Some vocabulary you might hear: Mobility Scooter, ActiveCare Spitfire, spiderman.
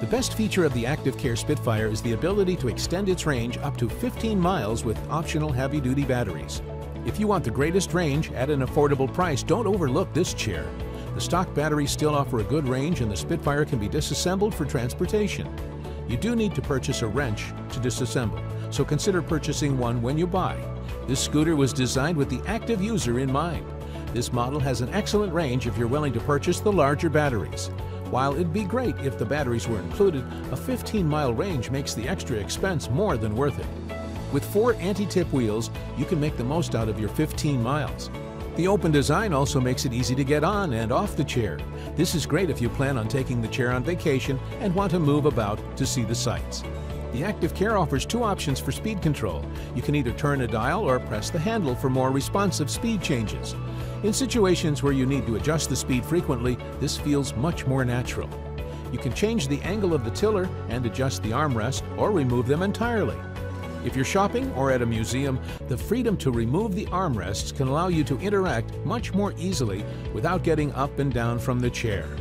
The best feature of the ActiveCare Spitfire is the ability to extend its range up to 15 miles with optional heavy-duty batteries. If you want the greatest range at an affordable price, don't overlook this chair. The stock batteries still offer a good range, and the Spitfire can be disassembled for transportation. You do need to purchase a wrench to disassemble, so consider purchasing one when you buy. This scooter was designed with the active user in mind. This model has an excellent range if you're willing to purchase the larger batteries. While it'd be great if the batteries were included, a 15-mile range makes the extra expense more than worth it. With 4 anti-tip wheels, you can make the most out of your 15 miles. The open design also makes it easy to get on and off the chair. This is great if you plan on taking the chair on vacation and want to move about to see the sights. The ActiveCare offers 2 options for speed control. You can either turn a dial or press the handle for more responsive speed changes. In situations where you need to adjust the speed frequently, this feels much more natural. You can change the angle of the tiller and adjust the armrest or remove them entirely. If you're shopping or at a museum, the freedom to remove the armrests can allow you to interact much more easily without getting up and down from the chair.